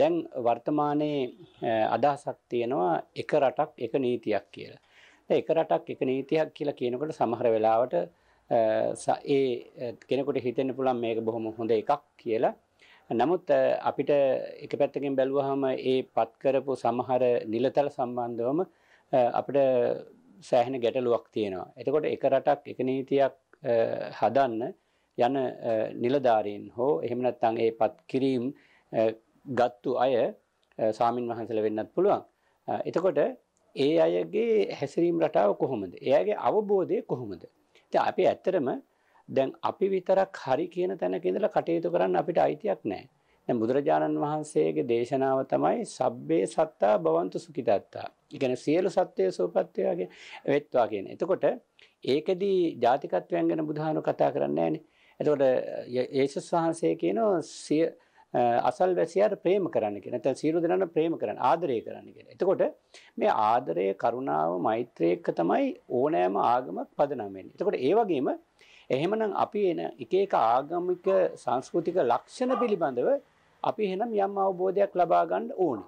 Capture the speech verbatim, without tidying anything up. දැන් වර්තමානයේ අදහසක් තියෙනවා එක රටක් එක නීතියක් කියලා. දැන් එක රටක් එක නීතියක් කියලා කියනකොට සමහර වෙලාවට ඒ කෙනෙකුට හිතෙන්න පුළුවන් මේක බොහොම හොඳ එකක් කියලා. නමුත් අපිට එක පැත්තකින් බැලුවහම ඒ පත් කරපු සමහර නිලතල සම්බන්ධවම අපිට සෑහෙන ගැටලුවක් තියෙනවා. එතකොට එක රටක් එක නීතියක් හදන්න යන නිලධාරීන් හෝ එහෙම නැත්නම් ඒ පත් කිරීම ගත්තු අය ස්වාමින් වහන්සේලා වෙන්නත් පුළුවන්. එතකොට ඒ අයගේ හැසිරීම රටාව කොහොමද? එයාගේ අවබෝධය කොහොමද? ඉතින් අපි ඇත්තටම දැන් අපි විතරක් හරි කියන තැනක ඉඳලා කටයුතු කරන්න අපිට අයිතියක් නැහැ. දැන් බුදුරජාණන් වහන්සේගේ දේශනාව තමයි සබ්බේ සත්තා භවන්තු සුඛිතාත්තා. ඒ කියන්නේ සියලු සත්ත්වය සුවපත්ත්වයගේ වෙත්වා කියන. එතකොට ඒකෙදී ජාතිකත්වයන් ගැන බුදුහාමුදුරුවෝ කතා කරන්නේ නැහැනේ. එතකොට යේසුස් වහන්සේ කියනවා සිය asal වැසියාට ප්‍රේම කරන්න කියලා. නැත්නම් සියලු දෙනාට ප්‍රේම කරන්න, ආදරය කරන්න කියලා. එතකොට මේ ආදරය, කරුණාව, මෛත්‍රිය එක තමයි ඕනෑම ආගමක් පදනම් වෙන්නේ. එතකොට ඒ වගේම එහෙමනම් අපි එන එක එක ආගමික, සංස්කෘතික ලක්ෂණ පිළිබඳව අපි එහෙනම් යම් අවබෝධයක් ලබා ගන්න ඕනේ.